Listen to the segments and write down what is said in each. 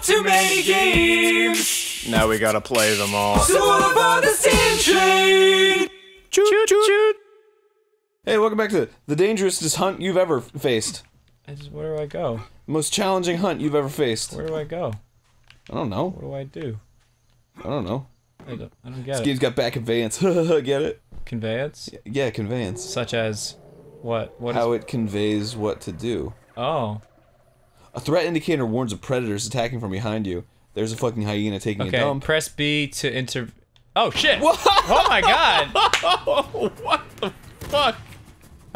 Not too many games. Now we gotta play them all. So all about the Steam Train. Choo choo choo. Hey, welcome back to the dangerousest hunt you've ever faced. Where do I go? The most challenging hunt you've ever faced. Where do I go? I don't know. What do I do? I don't know. I don't get it. This game's got bad conveyance. Get it? Conveyance? Yeah, conveyance. Such as what? What? How it conveys what to do. Oh. A threat indicator warns of predators attacking from behind you. There's a fucking hyena taking a dump. Okay, press B to inter... Oh, shit! Whoa! Oh my god! What the fuck?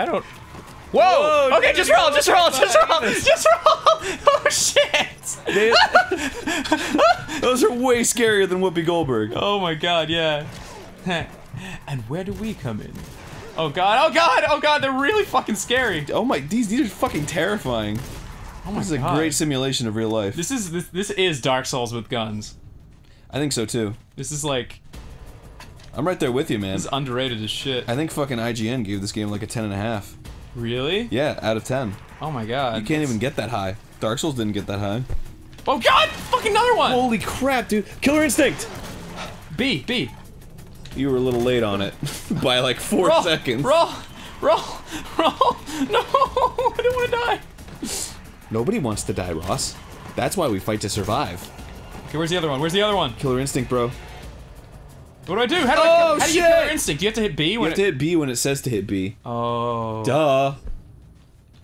I don't... Whoa! Whoa, okay, just roll, just roll, just roll, just roll! Oh shit! Those are way scarier than Whoopi Goldberg. Oh my god, yeah. And where do we come in? Oh god, oh god, oh god, they're really fucking scary. Oh my, these are fucking terrifying. Oh my god. This is a great simulation of real life. This is Dark Souls with guns. I think so too. This is like... I'm right there with you, man. This is underrated as shit. I think fucking IGN gave this game like a 10.5. Really? Yeah, out of 10. Oh my god. You can't even get that high. Dark Souls didn't get that high. Oh god! Fucking another one! Holy crap, dude. Killer Instinct! B. You were a little late on it. By like 4 roll, seconds. Roll! No! I don't want to die! Nobody wants to die, Ross. That's why we fight to survive. Okay, where's the other one? Where's the other one? Killer Instinct, bro. What do I do? How do you get Killer Instinct? Do you have to hit B? You have to hit B when it says to hit B. Oh. Duh.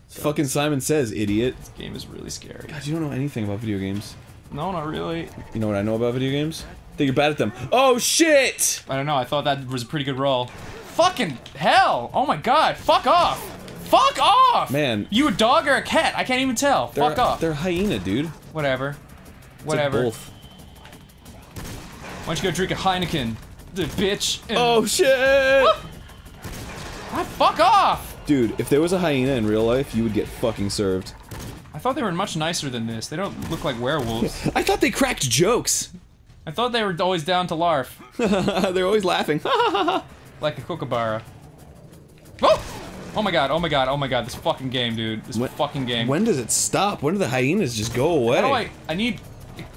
Fucking Simon Says, idiot. This game is really scary. God, you don't know anything about video games. No, not really. You know what I know about video games? That you're bad at them. Oh, shit! I don't know, I thought that was a pretty good roll. Fucking hell! Oh my god, fuck off! Fuck off! Man. You a dog or a cat? I can't even tell. Fuck off. They're hyena, dude. Whatever. Whatever. It's like both. Why don't you go drink a Heineken? The bitch. Oh shit! Ah, fuck off! Dude, if there was a hyena in real life, you would get fucking served. I thought they were much nicer than this. They don't look like werewolves. I thought they cracked jokes. I thought they were always down to larf. They're always laughing. Like a kookaburra. Oh! Oh my god, oh my god, oh my god, this fucking game, dude. This fucking game. When does it stop? When do the hyenas just go away? How do I need...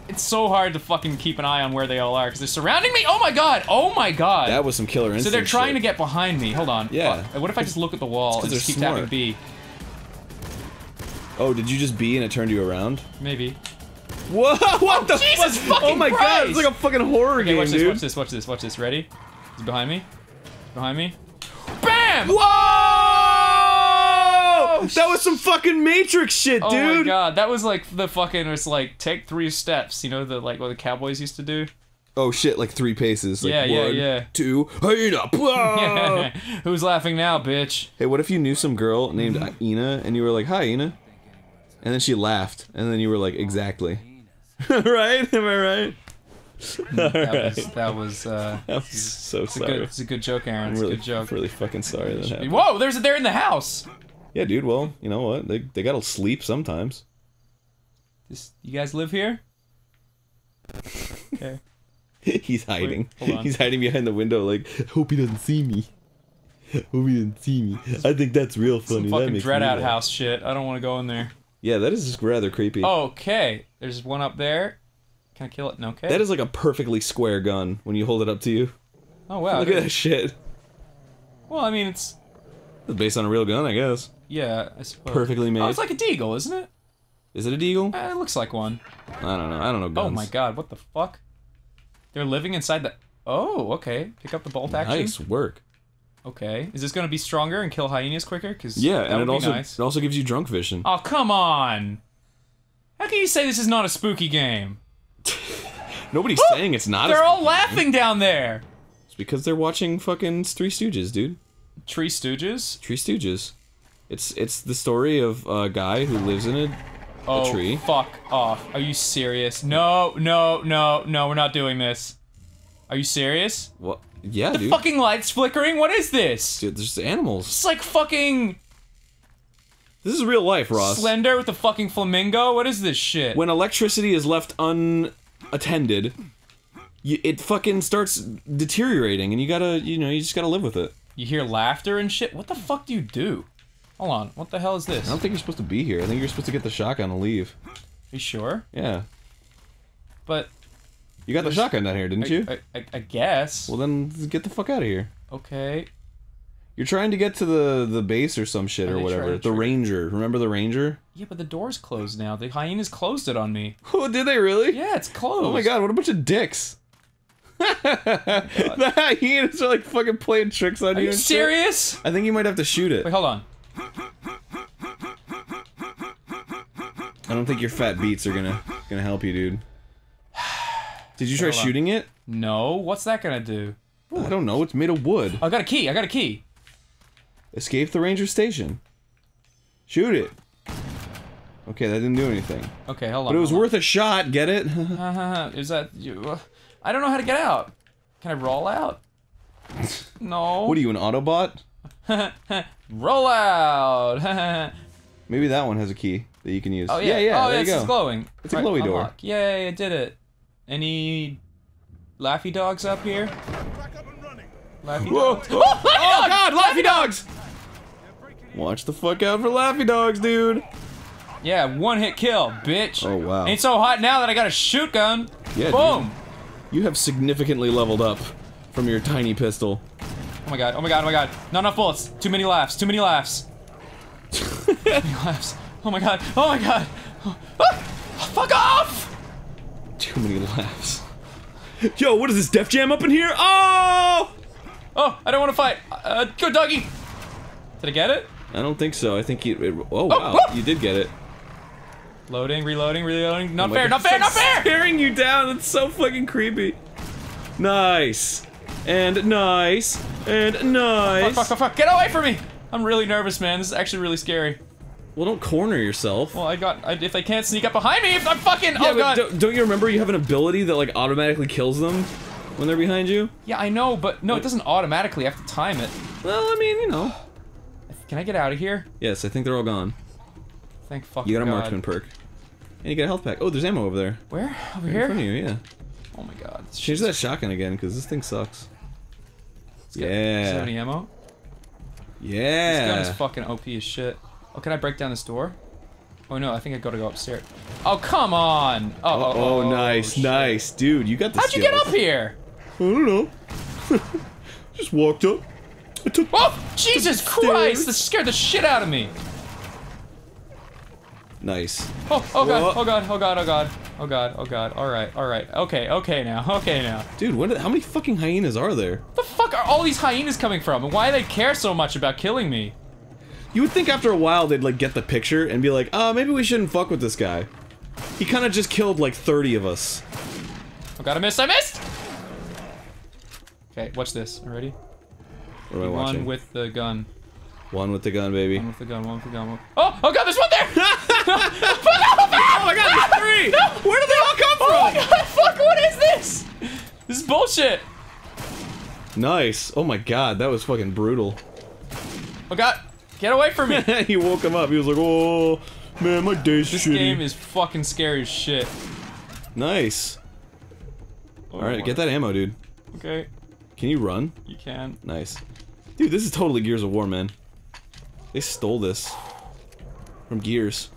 It's so hard to fucking keep an eye on where they all are, because they're surrounding me! Oh my god! Oh my god! That was some Killer Instinct. So they're trying to get behind me. Hold on. Yeah. Fuck. What if I just look at the wall and just keep tapping B? Oh, did you just B and it turned you around? Maybe. Whoa! What the fuck? Jesus fucking Christ! Oh my god, it's like a fucking horror game, dude. Okay, watch this, watch this, watch this. Ready? Is it behind me? Behind me? BAM! Whoa! That was some fucking Matrix shit, dude! Oh my god, that was like the fucking, it's like, take 3 steps, you know, the like what the cowboys used to do? Oh shit, like 3 paces. Like yeah. 1, 2, hyena! Yeah. Who's laughing now, bitch? Hey, what if you knew some girl named Ina, and you were like, hi, Ina? And then she laughed, and then you were like, exactly. Right? Am I right? That was so sorry. It's a good joke, Aaron. It's a good joke. I'm really fucking sorry that happened. Whoa, they're in the house! Yeah, dude, well, you know what? They gotta sleep sometimes. You guys live here? Okay. He's hiding. Wait, he's hiding behind the window like, hope he doesn't see me. Hope he doesn't see me. I think that's real funny. Some fucking Dread Out House shit. I don't want to go in there. Yeah, that is just rather creepy. Okay. There's one up there. Can I kill it? No, okay. That is like a perfectly square gun when you hold it up to you. Oh, wow. Look at that shit. Well, I mean, it's... based on a real gun, I guess. Yeah, I suppose. Perfectly made. Oh, it's like a deagle, isn't it? Is it a deagle? It looks like one. I don't know guns. Oh my god, what the fuck? They're living inside the... Oh, okay. Pick up the bolt action. Nice work. Okay. Is this gonna be stronger and kill hyenas quicker? Cause yeah, and it also gives you drunk vision. Oh, come on! How can you say this is not a spooky game? Nobody's saying it's not a spooky game. They're all laughing down there! It's because they're watching fucking Three Stooges, dude. Tree Stooges? Tree Stooges. It's the story of a guy who lives in a tree. Oh, fuck off. Are you serious? No, we're not doing this. Are you serious? What? Yeah, dude. The fucking light's flickering? What is this? Dude, there's animals. It's like fucking... This is real life, Ross. Slender with a fucking flamingo? What is this shit? When electricity is left unattended, it fucking starts deteriorating, and you gotta, you know, you just gotta live with it. You hear laughter and shit? What the fuck do you do? Hold on, what the hell is this? I don't think you're supposed to be here. I think you're supposed to get the shotgun and leave. Are you sure? Yeah. But you got the shotgun down here, didn't you? I guess. Well, then get the fuck out of here. Okay. You're trying to get to the base or some shit or whatever. The Ranger. Remember the Ranger? Yeah, but the door's closed now. The hyenas closed it on me. Oh, did they really? Yeah, it's closed. Oh my god, what a bunch of dicks. The hyenas are like fucking playing tricks on you. Are you serious? I think you might have to shoot it. Wait, hold on. I don't think your fat beats are gonna help you, dude. Did you try shooting it? No. What's that gonna do? I don't know. It's made of wood. I got a key. I got a key. Escape the ranger station. Shoot it. Okay, that didn't do anything. Okay, hold on. But it was worth a shot. Get it? Is that you? I don't know how to get out. Can I roll out? No. What are you, an Autobot? Roll out. Maybe that one has a key that you can use. Oh yeah, yeah. Oh, there you go. It's glowing. It's a glowy door. Yay! I did it. Any Laffy Dogs up here? Laffy Dogs. Whoa. Oh, oh god, Laffy Dogs! Watch the fuck out for Laffy Dogs, dude. Yeah, one hit kill, bitch. Oh wow. Ain't so hot now that I got a shotgun. Yeah. Boom. Dude. You have significantly leveled up from your tiny pistol. Oh my god. Oh my god. Oh my god. Not enough bullets. Too many laughs. Too many laughs. Too many laughs. Oh my god. Oh my god. Ah, fuck off! Too many laughs. Yo, what is this, Def Jam up in here? Oh! Oh, I don't want to fight. Go, doggy. Did I get it? I don't think so. I think you. Oh wow, oh, you did get it. Loading, reloading, reloading. Not fair, not fair, not fair! Staring you down. That's so fucking creepy. Nice, and nice, and nice. Oh, fuck, fuck, fuck, fuck! Get away from me! I'm really nervous, man. This is actually really scary. Well, don't corner yourself. Well, if they can't sneak up behind me, I'm fucking. Yeah, oh god. Don't you remember you have an ability that like automatically kills them when they're behind you? Yeah, I know, but no, it doesn't automatically. I have to time it. Well, I mean, you know. Can I get out of here? Yes, I think they're all gone. Thank fucking god. You got a marksman perk. And you got a health pack. Oh, there's ammo over there. Where? Over here? In front of you, yeah. Oh my god. Change that shotgun again, because this thing sucks. Yeah. Does it have any ammo? Yeah. This gun is fucking OP as shit. Oh, can I break down this door? Oh no, I think I gotta go upstairs. Oh, come on! Oh, oh, oh, oh nice, shit. Nice. Dude, you got the skills. How'd you get up here? I don't know. Just walked up. I took oh, Jesus Christ! This scared the shit out of me! Nice. Oh, oh god, oh god, oh god, oh god, oh god, oh god, alright, alright, okay, okay now, okay now. Dude, what? How many fucking hyenas are there? Where the fuck are all these hyenas coming from, and why do they care so much about killing me? You would think after a while they'd like get the picture and be like, oh, maybe we shouldn't fuck with this guy. He kinda just killed like 30 of us. Oh god, I missed, I missed! Okay, watch this, you ready? What am I watching? One with the gun. One with the gun, baby. One with the gun, one with the gun, one... Oh! Oh god, there's one there! Oh my god, there's three! No! Where did they all come from? Oh my god, fuck, what is this? This is bullshit! Nice, oh my god, that was fucking brutal. Oh god! Get away from me! He woke him up. He was like, "Oh, man, my day's shitty." This game is fucking scary as shit. Nice. Oh, all right, get that ammo, dude. Okay. Can you run? You can. Nice. Dude, this is totally Gears of War, man. They stole this from Gears.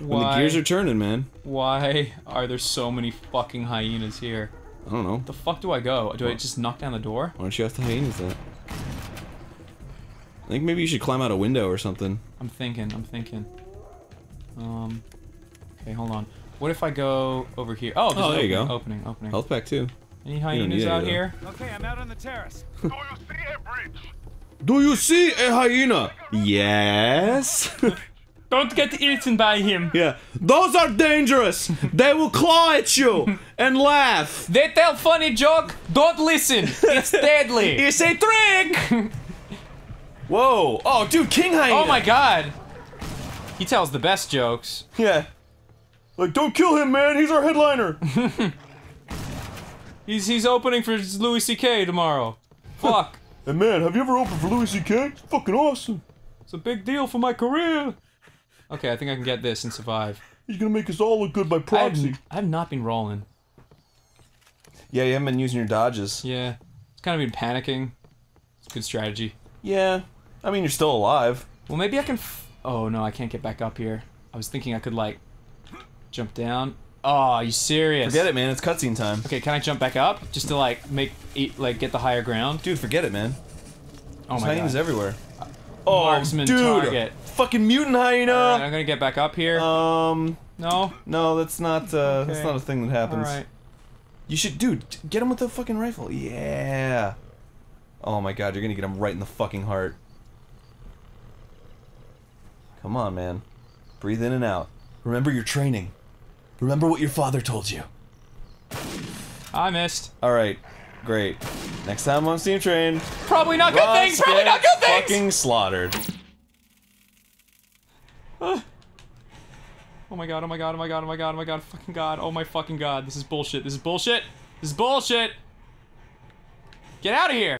Why? When the gears are turning, man. Why are there so many fucking hyenas here? I don't know. The fuck do I go? Do I just knock down the door? Why don't you ask the hyenas that? I think maybe you should climb out a window or something. I'm thinking, I'm thinking. Okay, hold on. What if I go over here? Oh, there's there you go. Opening, opening. Health pack too. Any hyenas out here? Okay, I'm out on the terrace. Do you see a bridge? Do you see a hyena? Yes. Don't get eaten by him. Yeah. Those are dangerous. They will claw at you and laugh. They tell funny joke. Don't listen. It's deadly. It's a trick. Whoa! Oh, dude, King Hyena! Oh my god! He tells the best jokes. Yeah. Like, don't kill him, man! He's our headliner! He's opening for Louis C.K. tomorrow. Fuck. Hey man, have you ever opened for Louis C.K.? It's fucking awesome! It's a big deal for my career! Okay, I think I can get this and survive. He's gonna make us all look good by proxy. I've not been rolling. Yeah, you haven't been using your dodges. Yeah. It's kind of been panicking. It's a good strategy. Yeah. I mean, you're still alive. Well, maybe I can. Oh no, I can't get back up here. I was thinking I could like jump down. Oh, you serious? Forget it, man. It's cutscene time. Okay, can I jump back up just to like get the higher ground? Dude, forget it, man. Oh my god. Titans everywhere. Oh, marksman, dude, target. Fucking mutant hyena. All right, I'm gonna get back up here. No. No, that's not. Okay. That's not a thing that happens. All right. You should, dude. Get him with the fucking rifle. Yeah. Oh my god, you're gonna get him right in the fucking heart. Come on, man. Breathe in and out. Remember your training. Remember what your father told you. I missed. Alright, great. Next time on Steam Train. Probably not good things! Probably not good things! Fucking slaughtered. Oh my god, oh my god, oh my god, oh my god, oh my god, fucking god, oh my fucking god. This is bullshit, this is bullshit, this is bullshit! Get out of here!